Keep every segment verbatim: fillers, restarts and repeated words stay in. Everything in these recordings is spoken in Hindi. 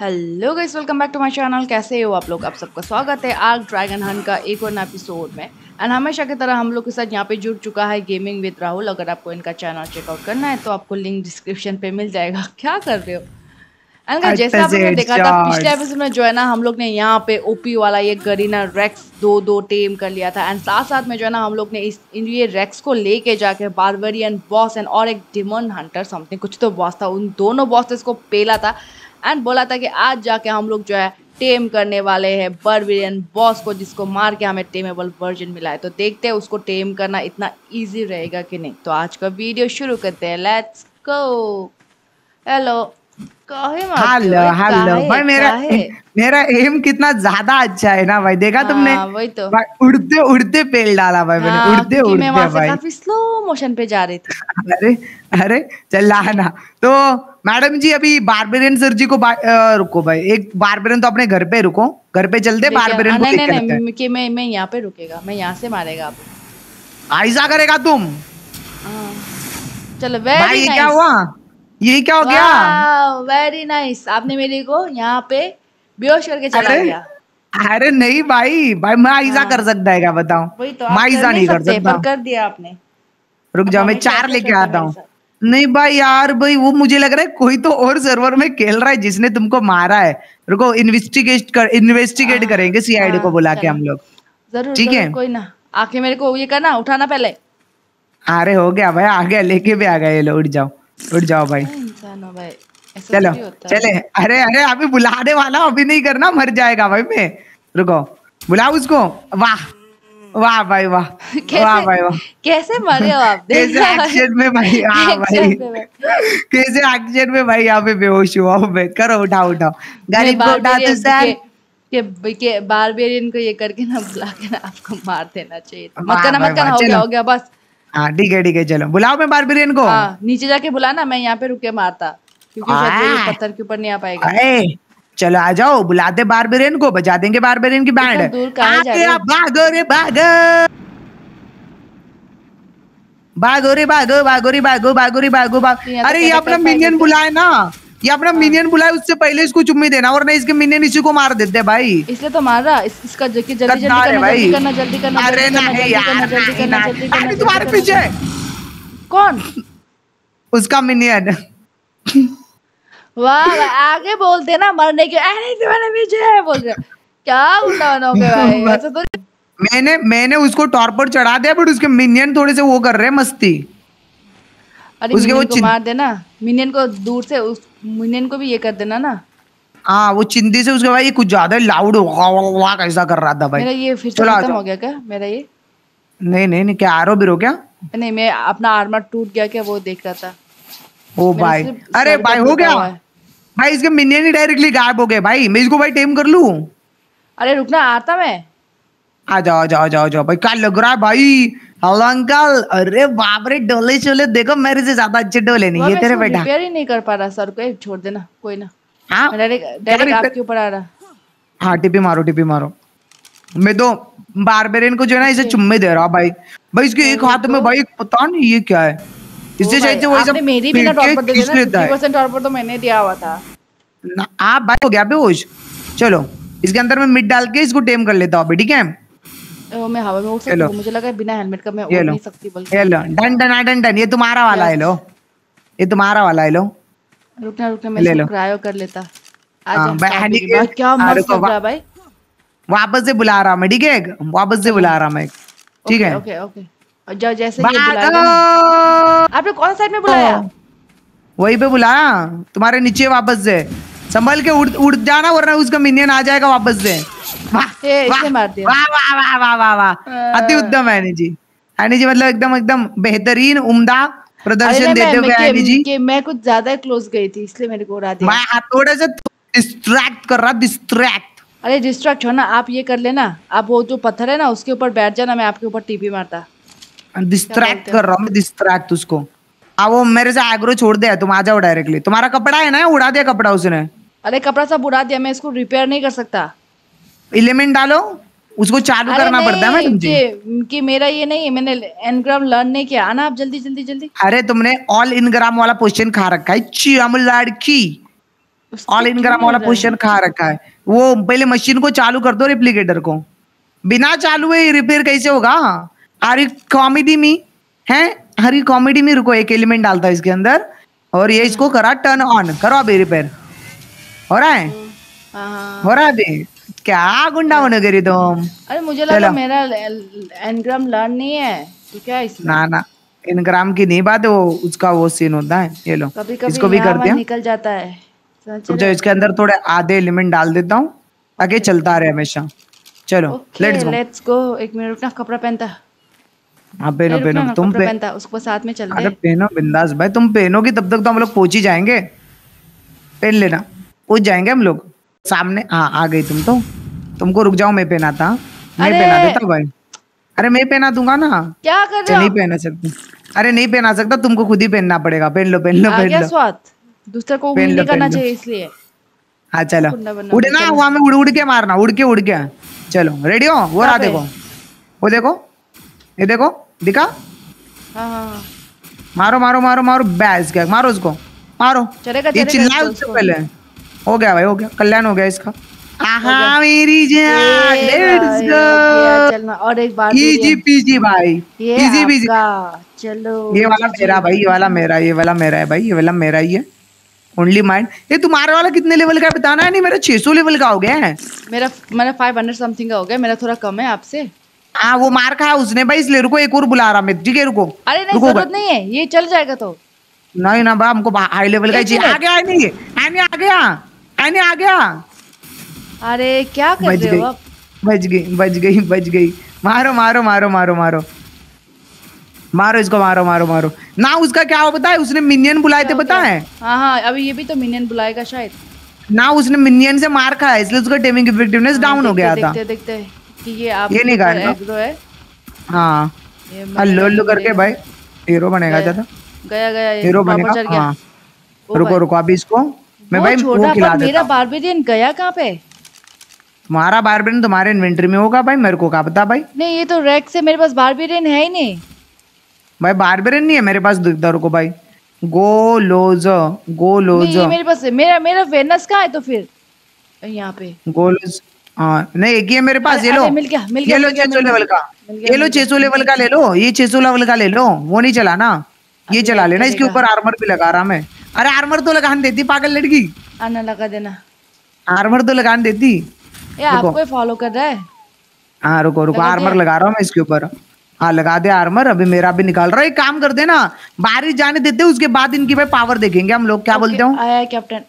Hello guys, welcome back to my channel. कैसे हो आप लोग? आप सबका स्वागत है आर्क ड्रैगन हंट का एक और नए एपिसोड में। एंड हमेशा की तरह हम लोग के साथ यहाँ पे जुड़ चुका है गेमिंग विद राहुल। अगर आपको इनका चैनल चेकआउट करना है तो आपको लिंक डिस्क्रिप्शन पे मिल जाएगा। क्या कर रहे हो? एंड गाइस, जैसा आपने देखा था पिछले एपिसोड में, जो है ना, हम लोग ने यहाँ पे ओपी वाला ये गरीना रेक्स दो दो टेम कर लिया था। एंड साथ साथ में जो है ना, हम लोग ने इस ये रेक्स को लेके जाके बारबरियन बॉस एंड और एक डिमन हंटर समथिंग कुछ तो बॉस था, उन दोनों बॉसेस को पेला था एंड बोला था कि आज जाके हम लोग जो है टेम करने वाले हैं बारबरियन बॉस को, जिसको मार के हमें टेमेबल वर्जन मिला है। तो देखते हैं उसको टेम करना इतना इजी रहेगा कि नहीं। तो आज का वीडियो शुरू करते हैं, let's go. Hello hello hello भाई, मेरा मेरा एम कितना ज्यादा अच्छा है ना भाई, देखा? हाँ, तुमने वही तो उड़ते उड़ते पेल डाला भाई। हाँ, उड़ते उड़ते भाई काफी स्लो मोशन पे जा रहे थे। अरे अरे चला ना। तो मैडम जी, अभी बारबरियन सर जी को बा, आ, रुको भाई, एक बारबरियन तो अपने घर पे रुको, घर पे चलते बारबरियन को नहीं नहीं नहीं कि मैं मैं यहाँ पे रुकेगा, मैं यहाँ से मारेगा आपको। ऐसा करेगा तुम? चलो भाई, क्या हुआ? ये क्या हो गया? Very nice nice. आपने मेरे को यहाँ पे बेहोश करके चला अरे, गया। अरे नहीं भाई, भाई मैं आइजा हाँ। कर सकता है क्या? बताओ वही तो, आप कर नहीं कर सकता। पर कर दिया आपने। रुक जाओ, मैं चार लेके आता हूँ। नहीं भाई यार, भाई वो मुझे लग रहा है कोई तो और सर्वर में खेल रहा है जिसने तुमको मारा है। रुको, इन्वेस्टिगेट कर इन्वेस्टिगेट करेंगे सीआईडी को बुला के हम लोग, जरूर। ठीक है, कोई ना। आके मेरे को ये करना, उठाना पहले। अरे हो गया भाई, आ गया, लेके भी आ गया ये लोग। उठ जाओ उठ जाओ भाई, भाई। चलो चले। अरे अरे अभी बुलाने वाला, अभी नहीं करना, मर जाएगा भाई। मैं रुको, बुलाओ उसको। वाह वाह भाई, वाह वाह भाई, वाह कैसे मरे हो आप? कैसे एक्शन में भाई, हाँ भाई कैसे एक्शन में भाई, यहाँ पे बेहोश हुआ मैं। करो, उठाओ उठाओ, गरीब को उठा दो सर। के बारबरियन को ये करके ना बुला के ना आपको मार देना चाहिए। मत करना मत करना, हो गया हो गया बस। हाँ ठीक है ठीक है, चलो बुलाओ। मैं बारबरियन को आ, नीचे जाके बुलाना, मैं यहाँ पे रुके मारता, क्योंकि शायद पत्थर के ऊपर नहीं आ पाएगा। अरे चलो आ जाओ, बुलाते बारबरियन को, बजा देंगे बारबरियन की बैंड। दूर भागो रे भागो, भागो रे भागो, भागो रे भागो, भागो रे भागो, भागो। अरे ये अपना मिनियन बुलाए ना, ये अपना मिनियन बुलाए, उससे पहले इसको चुम्मी देना, वरना इसके मिनियन इसी को मार देते भाई। इसलिए तो मार रहा, इस, इसका जल्दी जल्दी करना, जल्दी करना। अरे नहीं यार, अरे तुम्हारे पीछे कौन? उसका मिनियन। वाह, आगे बोलते ना मरने के। अरे तुम्हारे पीछे बोल रहे, क्या उल्टा भाई। ऐसा तो मैंने मैंने उसको टॉर्पर चढ़ा दिया, बट उसके मिनियन थोड़े से वो कर रहे मस्ती। अरे उसके वो को मार देना, मिनियन को दूर से, उस मिनियन को भी ये कर देना ना। हाँ, वो चिंदी से उसके भाई कुछ ज्यादा लाउड कैसा कर रहा था भाई। मेरा ये फिर खत्म हो गया क्या? मेरा ये नहीं नहीं नहीं, क्या आरो भी रो क्या? नहीं, मैं अपना आर्मर टूट गया क्या, वो देख रहा था। ओ भाई, अरे भाई हो गया भाई, इसके मिनियन ही डायरेक्टली गायब हो गए भाई। मैं इसको भाई टेम कर लूं? अरे रुकना, आता मैं। आ जाओ आ जाओ आ जाओ आ जाओ भाई। क्या लग रहा है भाई? Hello uncle. अरे बाप रे, डोले चोले देखो, मेरे से ज्यादा अच्छे डोले नहीं ये तेरे बेटा। रिपेयर ही नहीं कर पा रहा सर को, छोड़ देना कोई ना। हाँ डायरेक्ट आपके ऊपर आ रहा। हाँ टिपी मारो टिपी मारो। मैं तो बारबरियन को जो है ना, इसे चुम्मे दे रहा भाई। भाई इसके एक हाथ में भाई, पता नहीं ये क्या है, इससे चाहिए वो सब। मेरी भी ना टॉप पर दे देना, बीस परसेंट टॉप पर तो मैंने दिया हुआ था ना। आप भाई हो गया बेहोश। चलो इसके अंदर में मिड डाल के इसको टेम कर लेता हूं। ठीक है, ओ मैं हवा में उड़ सकती हूं, मुझे लगा बिना हेलमेट का मैं उड़ नहीं सकती। बल्कि ये लो, डन डन डन डन। ये तुम्हारा वाला है लो, ये तुम्हारा वाला है लो। रुकना रुकना, मैं इसको क्रायो कर लेता। आ जा भाई, क्या मस्त लग रहा भाई। वापस से बुला रहा मैं, ठीक है, वापस से बुला रहा मैं। ठीक है, ओके ओके। जाओ, जैसे ही बुलाया आपने, कौन साइड में बुलाया? वहीं पे बुलाया, तुम्हारे नीचे। वापस से संभल के उड़ उड़ जाना, वरना उसका मिनियन आ जाएगा वापस से। वाह वाह वाह वाह वाह, अति उत्तम है जी। आनी जी मतलब एकदम एकदम बेहतरीन, उम्दा प्रदर्शन देते हुए आनी जी। कि मैं कुछ ज्यादा क्लोज गई थी, इसलिए मेरे को उड़ा दिया। मैं हाथ थोड़ा सा डिस्ट्रैक्ट कर रहा, डिस्ट्रैक्ट। अरे डिस्ट्रैक्ट हो ना, आप ये कर लेना, आप वो जो पत्थर है ना उसके ऊपर बैठ जाना, मैं आपके ऊपर टीपी मारता। डिस्ट्रैक्ट कर रहा हूँ, डिस्ट्रैक्ट उसको। अब वो मेरे से एग्रो छोड़ दिया, तुम आ जाओ डायरेक्टली। तुम्हारा कपड़ा है ना, उड़ा दिया कपड़ा उसने। अरे कपड़ा सब उड़ा दिया, मैं इसको रिपेयर नहीं कर सकता। एलिमेंट डालो, उसको चालू करना पड़ता है। मैं तुमसे कि मेरा ये नहीं, मैंने एनग्राम लर्न नहीं किया। आना आप जल्दी जल्दी जल्दी। अरे तुमने ऑल इनग्राम वाला पोस्टन खा रखा है, चियामुल लड़की। ऑल इनग्राम वाला पोजीशन खा रखा है। वो पहले मशीन को चालू कर दो, रेप्लिकेटर को बिना चालू है रिपेयर कैसे होगा? हर एक कॉमेडी में है, हर एक कॉमेडी में रुको एक एलिमेंट डालता है इसके अंदर और ये इसको करा टर्न ऑन, करो अभी रिपेयर हो रहा है, हो रहा है अभी। क्या गुंडा होने गिरी तुम? अरे मुझे लगा मेरा एनग्राम लर्न नहीं है तो क्या इसमें? ना ना एनग्राम की नहीं बात, वो उसका वो सीन होता है। ये लो कभी -कभी इसको भी करते हैं, निकल जाता है। तो इसके अंदर थोड़े आधे एलिमेंट डाल देता हूँ आगे चलता रहे हमेशा। चलो लेट्स गो लेट्स गो। एक मिनट ना, कपड़ा पहनता आप पहनो पहनो तुम पहनता उसको साथ में चलते। अरे पहनो बिंदास भाई, तुम पहनोगी तब तक तो हम लोग पहुंच ही जाएंगे। पहन लेना, पहुंच जाएंगे हम लोग सामने। हाँ आ गई तुम, तो तुमको रुक जाओ मैं पहनाता, मैं पहना देता भाई। अरे मैं पहना दूंगा ना, क्या कर रहे हो? नहीं पहना सकती, अरे नहीं पहना सकता, तुमको खुद ही पहनना पड़ेगा। पहन लो पहन लो पहन लो, स्वाद दूसरे को नहीं करना चाहिए इसलिए। हाँ चलो उड़ना, वहाँ में उड़ उड़ के मारना, उड़ के उड़ के। चलो रेडी हो? वो रहा देखो, वो देखो, ये देखो दिखा। हाँ हाँ मारो मारो मारो मारो, बैस गया, मारो उसको मारो। ये चिल्लाए उससे पहले हो गया भाई, हो गया कल्याण हो गया इसका। आहा मेरी जान, लेट्स गो। और एक बार इजी पीजी भाई, इजी पीजी। चलो ये वाला मेरा भाई, ये वाला मेरा, ये वाला मेरा है भाई, ये वाला मेरा ही है ओनली माइंड। ये तुम्हारा वाला कितने लेवल का बताना है? नहीं मेरा छह सौ लेवल का हो गया है, मेरा मेरा पाँच सौ समथिंग का हो गया, मेरा थोड़ा कम है आपसे। हाँ वो मार खाया उसने भाई, इसलिए रुको एक और बुला रहा मैं, ठीक है रुको। अरे नहीं जरूरत नहीं है, ये चल जाएगा। तो नहीं ना भाई हमको हाई लेवल का चाहिए। आ गया आने, आने आ गया, आने आ गया। अरे क्या कर रहे हो आप? बच गई बच गई बच गई। मारो मारो मारो मारो मारो मारो इसको, मारो मारो मारो ना। उसका क्या हो पता है? उसने मिनियन बुलाए थे पता है। हाँ हाँ अभी ये भी तो मिनियन बुलाएगा शायद ना। उसने मिनियन से मार खाया इसलिए उसका डेमिंग इफेक्टिवनेस डाउन हो गया था। देखते कि ये आप ये नहीं है। हाँ हल्लो हल्लो करके भाई हीरो बनेगा, ज्यादा गया गया हीरो बनेगा। हाँ रुको रुको अभी इसको मैं भाई वो खिला देता। मेरा बारबेरियन गया कहाँ पे? तुम्हारा बारबेरियन तुम्हारे इन्वेंटरी में होगा भाई, मेरे को क्या पता भाई। नहीं ये तो रैक से, मेरे पास बारबेरियन है ही नहीं भाई, बारबेरियन नहीं है मेरे पास। दुखदारों को भाई गोलोज गोलोज मेरे पास। मेरा मेरा वेनस कहाँ है तो फिर यहाँ पे गोलोज। हाँ नहीं एक ही है मेरे पास। ये लो ये लो छह सौ लेवल का, ये लो छह सौ लेवल का ले लो, ये छह सौ लेवल का ले लो। वो नहीं चला ना, ये चला लेना। इसके ऊपर आर्मर भी लगा रहा मैं। अरे आर्मर तो लगाने देती पागल लड़की, आना लगा देना आर्मर तो लगाने देती। ये आपको फॉलो कर रहा है। हाँ रुको रुको आर्मर लगा रहा हूँ मैं इसके ऊपर। हाँ लगा दे आर्मर, अभी मेरा भी निकाल रहा है। एक काम कर देना बारिश जाने देते, उसके बाद इनकी भाई पावर देखेंगे हम लोग। क्या बोलते हो? आया कैप्टन।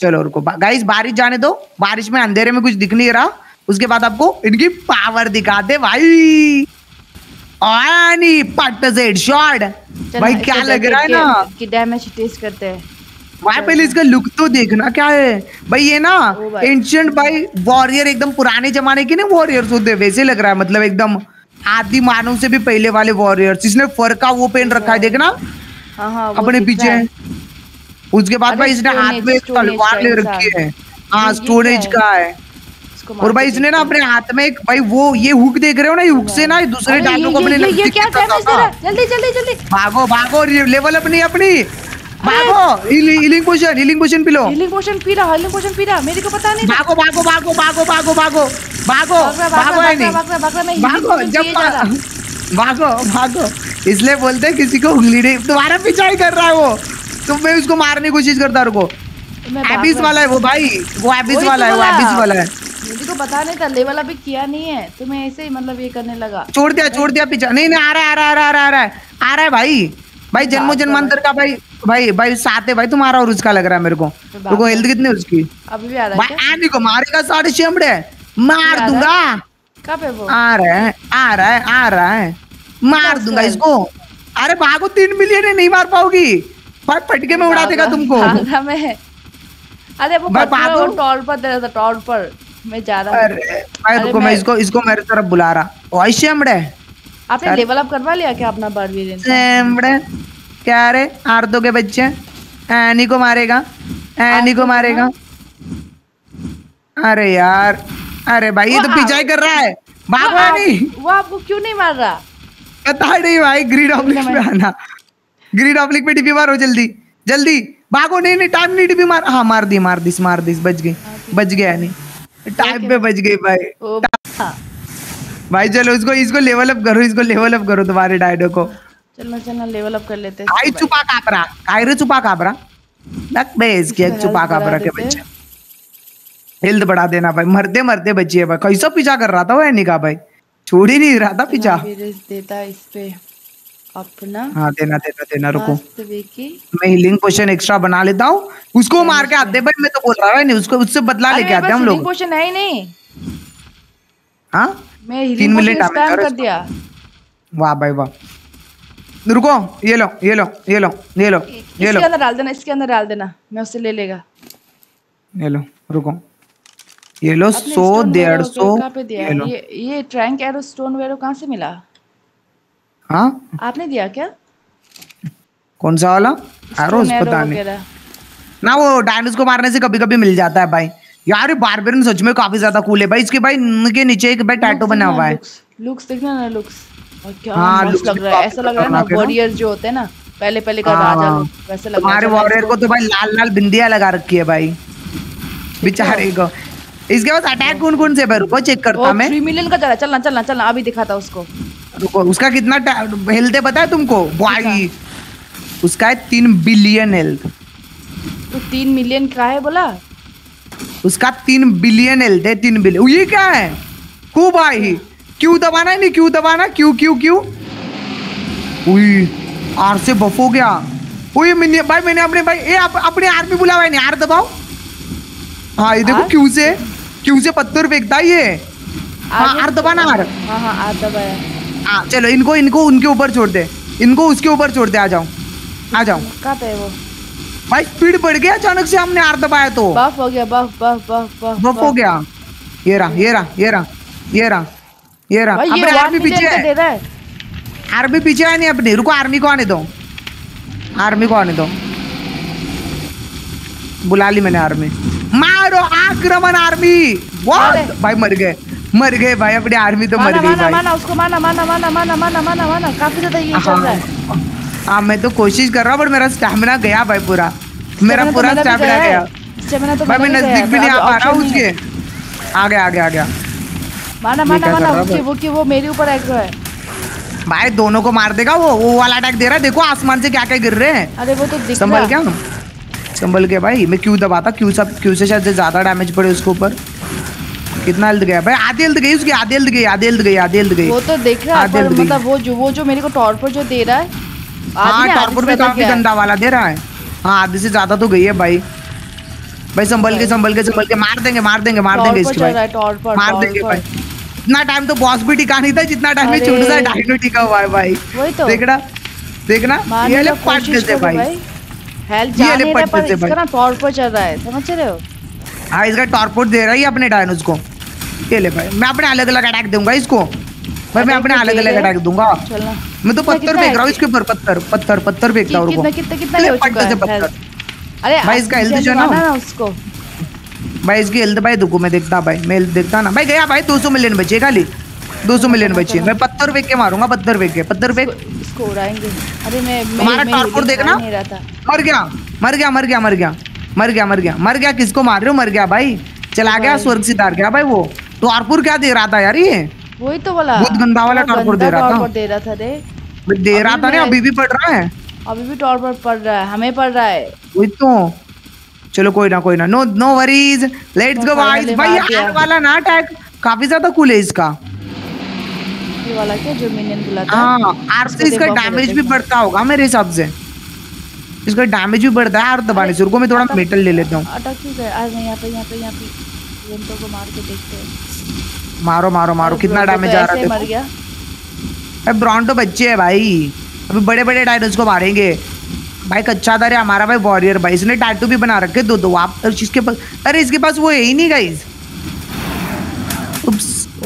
चलो रुको गाइस बारिश जाने दो, बारिश में अंधेरे में कुछ दिख नहीं रहा, उसके बाद आपको इनकी पावर दिखाते भाई। आनी पट से शॉट भाई, क्या लग रहा है ना कि डैमेज टेस्ट करते हैं भाई। पहले इसका लुक तो देखना क्या है भाई। ये ना एंशिएंट भाई वॉरियर, एकदम पुराने जमाने के ना वॉरियर्स होते वैसे लग रहा है, मतलब एकदम आदि मानव से भी पहले वाले वॉरियर्स। इसने फर का वो पहन रखा है देखना अपने पीछे। उसके बाद भाई इसने हाथ में एक तलवार ले रखी है, हाँ स्टोन एज का है। और भाई इसने ना अपने हाथ में एक भाई वो ये हुक देख रहे हो ना, ये हुक से ना दूसरे डालों को अपने जल्दी जल्दी जल्दी भागो भागो। लेवल अपनी अपनी भागो। हीलिंग पोशन, हीलिंग पोशन पी लो, हीलिंग पोशन पी रहा, हीलिंग पोशन पी रहा, मेरे को पता नहीं। भागो भागो भागो भागो भागो भागो भागो भागो भागो भागो। इसलिए बोलते हैं किसी को उंगली, तुम्हारा पीछा ही कर रहा है वो। तो मैं उसको मारने की कोशिश करता रुको। एबिस वाला है वो भाई, वो एबिस वाला है, वो एबिस वाला है। मुझे तो पता नहीं था, लेवल अभी किया नहीं है तो मैं ऐसे ही मतलब ये करने लगा। छोड़ दिया छोड़ दिया पीछा। नहीं नहीं आ रहा है आ रहा है आ रहा है आ रहा है भाई भाई जन्मों जन्मांतर का भाई भाई भाई साथ है भाई तुम्हारा और उसका लग रहा है मेरे को। रुको हेल्थ कितनी है उसकी? अभी भी आ रहा है। आने को मारेगा साढ़े चमड़े मार दूंगा। कब है वो? आ रहा है आ रहा है आ रहा है मार दूंगा इसको। अरे भागो, तीन मिलियन नहीं मार पाओगी, फटके में उड़ा देगा तुमको। अरे वो टॉल पर टॉल पर मैं जा रहा हूं। मैं इसको इसको मेरे तरफ बुला रहा। चमड़े आपने लेवल अप करवा लिया क्या अपना बारबेरियन? चमड़े क्या रे आर्थो के बच्चे, एनी को मारेगा एनी को मारेगा। अरे यार अरे भाई ये तो पीछा कर रहा है। वो आपको क्यों नहीं मार रहा? पता नहीं भाई ग्रीन ऑब्लिक में आना, ग्रीन ऑब्लिक में डिपी मारो जल्दी। जल्दी भागो, नहीं नहीं टाइम नहीं, डिब्बी मार, हाँ मार दी मार दिस मार दिस बच गई, बच गया नहीं टाइम पे बच गई भाई भाई। चलो इसको इसको लेवल अप करो, इसको लेवल अप करो तुम्हारे डायडो को। चलो चलो लेवल अप कर लेते हैं। आई छुपा काबरा, कायरे छुपा काबरा, लक बेस के छुपा काबरा के बच्चे। हेल्थ बढ़ा देना भाई, मरते मरते बचिए भाई। कैसा पीछा कर रहा था वो एनिका भाई, छोड़ ही नहीं रहा था पीछा। देता इस पे अपना, हाँ देना देना देना, रुको मैं हीलिंग पोशन एक्स्ट्रा बना लेता हूँ, उसको मार के आते भाई। मैं तो बोल रहा हूँ उसको, उससे बदला लेके आते हम लोग। पोशन है ही नहीं, हाँ मैं तीन मिनट टाइम कर दिया। वाह भाई वाह, रुको ये लो ये लो ये लो ये लो ये लो, इसके अंदर डाल देना, इसके अंदर डाल देना, मैं उससे ले लेगा। ये लो रुको, ये लो सौ डेढ़ सौ। ये ये ट्रैंक एरो स्टोन वेरो कहाँ से मिला? हाँ आपने दिया क्या? कौन सा वाला एरो? पता नहीं ना, वो डायनोस को मारने से कभी कभी मिल जाता है भाई। यार बारबेरियन सच में काफी ज्यादा कूल है भाई। इसके भाई के नीचे एक भाई टैटू बना हुआ है, लुक्स देखना ना लुक्स, और क्या मस्त लग रहा है। ऐसा लग रहा है ना वॉरियर जो होते हैं ना पहले पहले का राजा लोग, वैसे लग रहा है। हमारे वॉरियर को तो भाई लाल लाल बिंदिया लगा रखी है भाई बेचारे को। इसके पास अटैक कौन कौन से है रुको चेक करता मैं। तीन मिलियन का चला, चलना चलना चलना अभी दिखाता उसको रुको। उसका कितना हेल्थ है पता है तुमको भाई? उसका है तीन बिलियन हेल्थ। तो तीन मिलियन का है बोला? उसका तीन बिलियन हेल्थ है, तीन बिलियन। ये क्या है क्यों भाई? क्यों दबाना है, नहीं क्यों दबाना, क्यों क्यों क्यों? उई आर से बफ हो गया। उई मैंने भाई मैंने अपने भाई ए अप, अपने आर में बुला भाई, नहीं आर दबाओ। हाँ ये देखो क्यों से क्यों से पत्थर फेंकता है ये। हाँ आर दबाना, आर हाँ हाँ आर दबाया। हाँ चलो इनको इनको उनके ऊपर छोड़ दे, इनको उसके ऊपर छोड़ दे। आ जाओ आ जाओ, कहाँ पे है वो भाई? स्पीड बढ़ गया अचानक से, हमने आर दबाया तो बफ हो गया, बफ बफ बफ बफ हो गया। ये रहा ये रहा ये रहा ये रहा ये रहा, अपने आर्मी पीछे है, आर्मी पीछे है नहीं अपनी। रुको आर्मी को आने दो, आर्मी को आने दो। बुला ली मैंने आर्मी, मारो आक्रमण आर्मी। व्हाट भाई मर गए मर गए भाई, अपनी आर्मी तो मर गई भाई। माना उसको, माना माना माना माना माना माना, काफी ज्यादा ये चल रहा है। हाँ मैं तो कोशिश कर रहा हूँ बट मेरा स्टैमिना गया भाई पूरा, मेरा पूरा स्टैमिना गया भाई। मैं नजदीक भी नहीं आ पा रहा हूँ उसके। आ गया आ गया आ गया, माना माना माना उसके। वो कि वो मेरे ऊपर एग्रो है भाई, दोनों को मार देगा वो। वो वाला अटैक दे रहा है, देखो आसमान से क्या क्या गिर रहे हैं। अरे वो तो दिख रहा, संभल क्या संभल के भाई। मैं क्यों दबाता, क्यों सब क्यों से शायद ज्यादा डैमेज पड़े उसके ऊपर। कितना हेल्थ गया भाई? आधी हेल्थ गई उसकी, आधी हेल्थ गई आधी हेल्थ गई आधी हेल्थ गई। वो तो देख रहा है मतलब वो जो वो जो मेरे को टॉर्चर जो दे रहा है। हाँ टॉर्पर में काफी गंदा वाला दे रहा है। हाँ आधे से ज्यादा तो गई है भाई। भाई संभल के संभल के संभल के, मार देंगे मार देंगे मार देंगे इसके भाई, मार देंगे भाई। इतना टाइम तो बॉस भी टिका नहीं था जितना टाइम में छोटा सा डायनो टिका हुआ है भाई। देखना देखना ये ले पट देते भाई, ये ले पट देते भाई। इसका टॉर्पर चल रहा है समझ रहे हो? हाँ इसका टॉर्पर दे रहा है अपने डायनोस को। ये ले भाई मैं अपने अलग अलग अटैक दूंगा इसको भाई, मैं अपने अलग अलग अटैक दूंगा। मैं तो पत्थर फेंक रहा हूँ इसके ऊपर, पत्थर पत्थर पत्थर फेंक रहा हूँ। कितना कितना कितना हो चुका है पत्थर? अरे भाई इसका हेल्थ जो ना उसको भाई, इसकी हेल्थ भाई देखो, मैं देखता भाई मैं देखता ना भाई। गया भाई दो सौ मिलियन बचे, खाली दो सौ मिलियन बचे। मैं पत्थर फेंक के मारूंगा, पत्थर फेंक के पत्थर फेंक इसको उड़ाएंगे। अरे मैं हमारा टॉर्पोर देखना, मर गया मर गया मर गया मर गया मर गया मर गया मर गया। किसको मार रहे हो? मर गया भाई, चला गया स्वर्ग से तार गया भाई। वो टॉर्पोर क्या दे रहा था यार ये? वही तो वाला बहुत गंदा वाला टॉर्पर दे रहा था दे रहा था रे दे रहा था ना। अभी भी पड़ रहा है, अभी भी टॉर्पर पड़ रहा है, हमें पड़ रहा है वही तो। चलो कोई ना कोई ना, no no worries, let's go guys. भाई यार वाला ना अटैक काफी ज्यादा कूल है इसका, ये वाला क्या जो मैंने बोला था। हां आर से इसका डैमेज भी बढ़ता होगा मेरे हिसाब से, इसका डैमेज भी बढ़ता है आर दबाने से। रुको मैं थोड़ा मेटल ले लेता हूं। अटैक क्यों कर? आज यहां पे यहां पे यहां पे इनको को मार के देखते हैं। मारो मारो मारो, कितना डैमेज आ रहा है। अरे ब्रॉन तो बच्चे है भाई, अभी बड़े बड़े डायनोस को मारेंगे भाई। कच्चा दर है हमारा भाई वॉरियर भाई, इसने टैटू भी बना रखे दो दो आप इसके पास। अरे इसके पास वो है ही नहीं गाइस।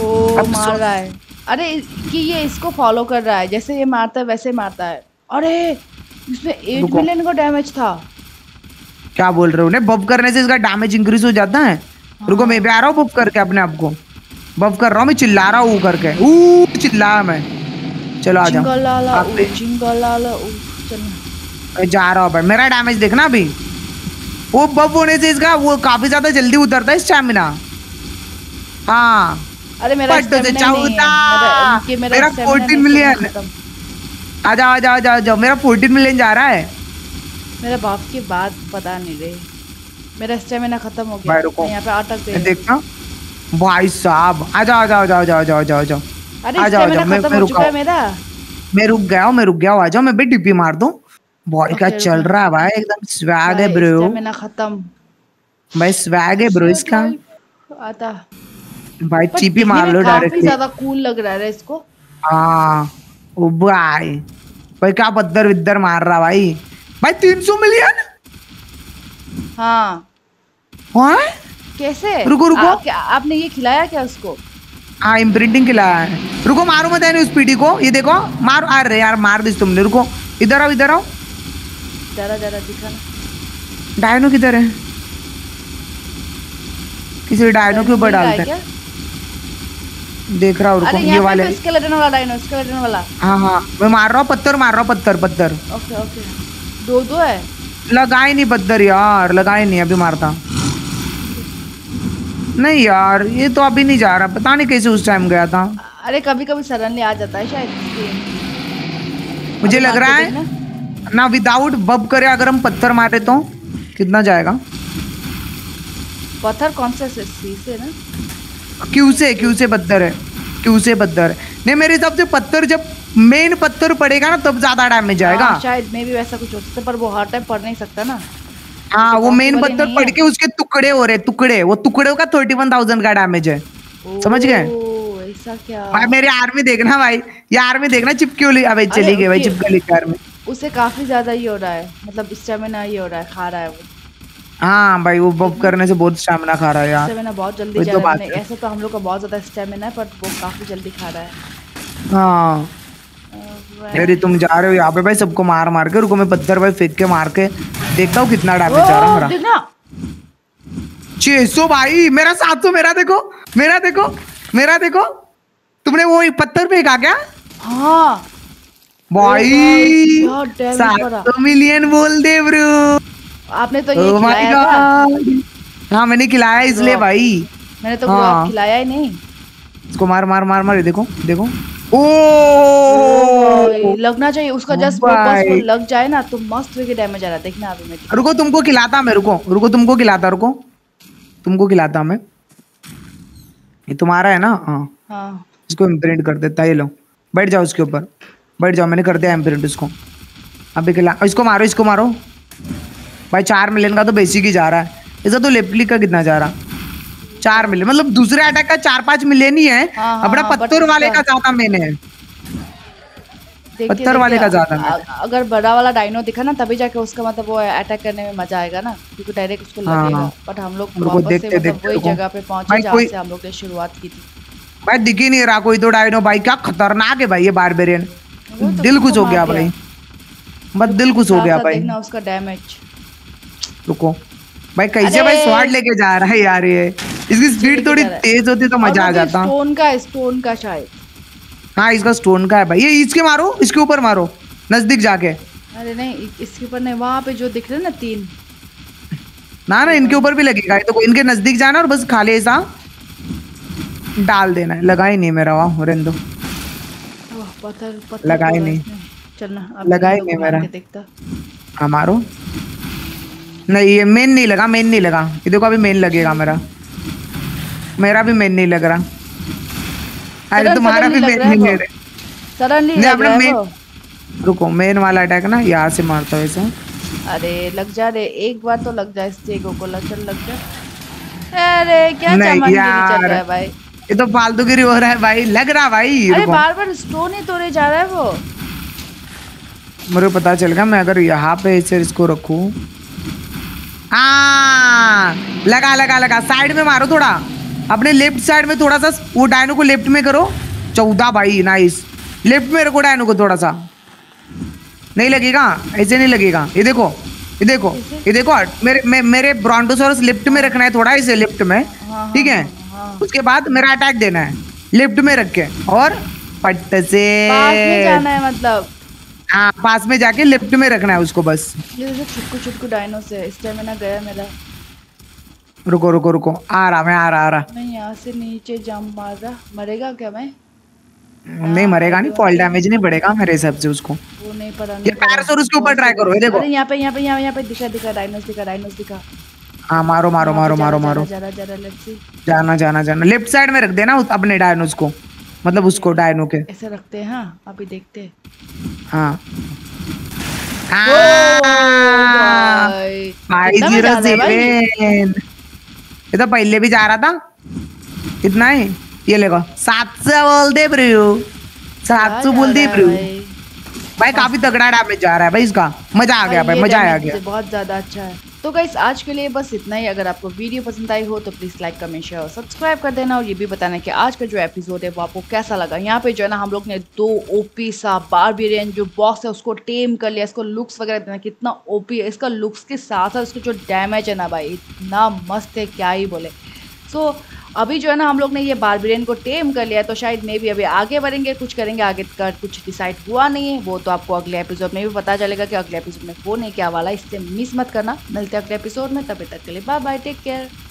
ओ मार रहा है, अरे कि ये इसको फॉलो कर रहा है, जैसे ये मारता है वैसे मारता है। अरे इसमें आठ मिलियन का डैमेज था। क्या बोल रहे हो? उन्हें बफ करने से इसका डैमेज इंक्रीज हो जाता है। रुको मैं भी आ रहा हूँ बफ करके, अपने आप को बफ कर रहा हूँ मैं, चिल्ला रहा हूँ करके। ऊ चिल्ला मैं, चलो आ जाओ। जा रहा हूँ भाई। मेरा डैमेज देखना अभी, वो बब होने से इसका वो काफी ज्यादा जल्दी उतरता है स्टैमिना। हाँ अरे मेरा मेरा फोर्टीन मिलियन आजा आजा आजा आजा मेरा फोर्टीन मिलियन जा रहा है। मेरे बाप की बात पता नहीं रही, मेरा स्टेमिना खत्म हो गया। यहाँ पे अटक गया देखना भाई साहब। आजा आजा आजा आजा आजा आजा आजा अरे स्टेमिना खत्म हो चुका है मेरा। मैं रुक गया हूँ मैं रुक गया हूँ। आजा मैं भी डीपी मार दूँ। बॉल क्या चल रहा है भाई, एकदम स्वैग है ब्रो। स्टेमिना खत्म भाई, स्वैग है ब्रो इसका। आता भाई टीपी मार लो डायरेक्टली, ज्यादा कूल लग रहा है इसको। हाँ ओ भाई भाई क्या बद्दर विद्दर मार रहा भाई। भाई तीन सौ मिलियन। हाँ हाँ कैसे? रुको रुको, आ, आपने ये खिलाया क्या उसको? हाँ इम्प्रिंटिंग खिलाया है। रुको मारो मत यानी उस पीटी को, ये देखो मार। अरे यार मार दी तुमने। रुको इधर आओ इधर आओ जरा जरा दिखाना। डायनो किधर है? किसी डायनो के ऊपर डालते हैं देख रहा हूँ। रुको ये वाले स्केलेटन वाला डायनो, स्केलेटन वाला। हाँ हाँ मैं मार रहा हूँ पत्थर, मार रहा हूँ पत्थर पत्थर। ओके ओके दो दो है। लगाए नहीं पत्थर यार, लगाए नहीं। अभी मारता नहीं यार, ये तो अभी नहीं जा रहा। पता नहीं कैसे उस टाइम गया था। अरे कभी कभी सडनली आ जाता है शायद। मुझे लग रहा है ना विदाउट बब करे अगर हम पत्थर मारे तो कितना जाएगा। पत्थर कौन सा से ना? क्यों से क्यों से पत्थर है, क्यों से पत्थर है। नहीं मेरे हिसाब से पत्थर जब मेन पत्थर पड़ेगा ना तब ज्यादा डैमेज आएगा। आ, शायद मैं भी वैसा कुछ हो सकता, पर वो हर टाइम पड़ नहीं सकता ना। हाँ तो वो मेन पत्थर पड़ के उसके टुकड़े हो रहे टुकड़े, वो टुकड़े का थर्टी वन थाउजेंड का डैमेज है। समझ गए भाई मेरे आर्मी देखना भाई, ये आर्मी देखना चिपकी अभी चली गई भाई, चिपकली आर्मी। उसे काफी ज्यादा ये हो रहा है, मतलब स्टेमिना ये हो रहा है, खा रहा है वो। हाँ भाई वो बब करने से बहुत स्टैमिना खा रहा है यार। स्टैमिना बहुत जल्दी जा रहा है। ऐसे तो हम लोग का बहुत ज्यादा स्टैमिना है, पर वो काफी जल्दी खा रहा है। हाँ अरे तुम जा रहे हो यहाँ पे भाई सबको मार मार के। रुको मैं पत्थर भाई फेंक के मार के देखता हूँ कितना डैमेज जा रहा है मेरा। छह सौ भाई, मेरा सात सौ। मेरा देखो मेरा देखो मेरा देखो। तुमने वो पत्थर फेंका क्या? हाँ भाई सात सौ मिलियन बोल दे ब्रो। आपने तो ये oh खिलाया था। हाँ मैंने खिलाया इसलिए भाई, मैंने तो हाँ। खिलाया ही नहीं इसको। मार मार मार मार देखो देखो। ओ लगना चाहिए उसका जस्ट बस लग जाए ना तो मस्त विकेट डैमेज आ रहा है। देखना अभी मैं रुको तुमको खिलाता मैं रुको रुको तुमको खिलाता रुको तुमको खिलाता मैं। ये तुम्हारा है ना? हाँ हाँ इसको इम्प्रिंट कर देता। ये लो बैठ जाओ उसके ऊपर बैठ जाओ। मैंने कर दिया इम्प्रिंट उसको। अभी खिला इसको मारो इसको मारो भाई। चार मिलियन का तो बेसिक ही जा रहा है इसका। तो लेप्लिक का कितना जा रहा? चार मिलियन मतलब दूसरे अटैक का चार पाँच मिलियन ही है। अपना पत्थर वाले का ज्यादा मैंने है, पत्थर वाले का ज्यादा। अगर बड़ा वाला डायनो दिखा ना तभी जाके उसका मतलब वो अटैक करने में मजा आएगा ना, क्योंकि डायरेक्ट उसको लगेगा। बट हम लोग वापस से वही जगह पे पहुंचे जहाँ से हम लोग ने शुरुआत की थी। भाई दिख ही नहीं रहा कोई तो डायनो भाई। क्या खतरनाक है भाई ये बारबेरियन। दिल कुछ हो गया भाई, मत दिल कुछ हो गया भाई। उसका डैमेज रुको भाई कैसे भाई स्वाड लेके जा रहा है यार ये। इसकी स्पीड थोड़ी तेज होती तो मजा आ जाता। स्टोन का है, स्टोन का शायद। हाँ इसका स्टोन का है भाई। ये इसके मारो, इसके ऊपर मारो नजदीक जाके। अरे नहीं इसके ऊपर नहीं, वहाँ पे जो दिख रहे ना तीन ना ना इनके ऊपर भी लगेगा। तो इनके नजदीक जाना और बस खाली ऐसा डाल देना है। लगा ही नहीं मेरा वहाँ रेंदो, लगा ही नहीं चलना, लगा ही नहीं मेरा। हाँ मारो। नहीं ये मेन नहीं लगा, मेन नहीं लगा। ये देखो अभी मेन लगेगा मेरा। मेरा भी मेन नहीं लग रहा। अरे तुम्हारा भी मेन नहीं लग रहा। नहीं अपना मेन। रुको मेन वाला अटैक ना यहाँ से मारता वैसे। अरे लग जा रे, एक बार तो लग जाए स्टेगो को। लग चल लग जा। अरे क्या चमन चल रहा है भाई। ये तो फालतूगिरी हो रहा है भाई लग रहा भाई। अरे बार बार स्टोन ही तोड़े जा रहा है वो। मुझे पता चल गया। मैं अगर यहाँ पे इसको रखू। आ, लगा लगा लगा। साइड में मारो थोड़ा, अपने लेफ्ट साइड में थोड़ा सा। वो डायनो को लेफ्ट में करो। चौदह भाई नाइस। लेफ्ट में रखो डायनो को थोड़ा सा। नहीं लगेगा ऐसे नहीं लगेगा। ये देखो ये देखो ये देखो, ये देखो मेरे मे, मेरे ब्रोंटोसॉरस लेफ्ट में रखना है थोड़ा ऐसे लेफ्ट में। ठीक है उसके बाद मेरा अटैक देना है लेफ्ट में रख के और पट से जाना है मतलब। हाँ पास में जाके लेफ्ट में रखना है उसको बस। ये चुटकू चुटकू डायनो से इस टाइम ना गया मेरा। रुको रुको रुको आ रहा मैं आ रहा आ रहा मैं यहाँ से नीचे जंप मार रहा। मरेगा क्या मैं? नहीं मरेगा नहीं, फॉल डैमेज नहीं बढ़ेगा मेरे हिसाब से उसको। वो नहीं पड़ा ये पैरासोरस के ऊपर ट्राई करो। ये देखो यहाँ पे यहाँ पे यहाँ पे दिखा दिखा डायनोस दिखा डायनोस दिखा। हाँ मारो मारो मारो मारो मारो जरा जरा लेफ्ट से जाना जाना जाना लेफ्ट साइड में रख देना अपने डायनोस को, मतलब उसको डायनो के ऐसे रखते हैं। हाँ अभी देखते हैं। हाँ ये तो पहले भी जा रहा था इतना ही। ये लेगा सात सौ बोल दे ब्रू, सात सौ बोल दे ब्रू भाई। काफी तगड़ा डैमेज जा रहा है भाई इसका। मजा आ गया भाई, मजा आ गया बहुत ज्यादा। अच्छा है तो गाइस आज के लिए बस इतना ही। अगर आपको वीडियो पसंद आई हो तो प्लीज लाइक कमेंट शेयर और सब्सक्राइब कर देना। और ये भी बताना कि आज का जो एपिसोड है वो आपको कैसा लगा। यहाँ पे जो है ना हम लोग ने दो ओपी सा बारबेरियन जो बॉक्स है उसको टेम कर लिया। इसको लुक्स वगैरह देना कितना ओपी है, इसका लुक्स के साथ साथ इसका जो डैमेज है ना भाई इतना मस्त है क्या ही बोले। सो अभी जो है ना हम लोग ने ये बारबेरियन को टेम कर लिया है तो शायद मे भी अभी आगे बढ़ेंगे कुछ करेंगे आगे का कुछ डिसाइड हुआ नहीं है। वो तो आपको अगले एपिसोड में भी पता चलेगा कि अगले एपिसोड में वो नहीं क्या वाला, इससे मिस मत करना। मिलते हैं अगले एपिसोड में, तब तक के लिए बाय बाय, टेक केयर।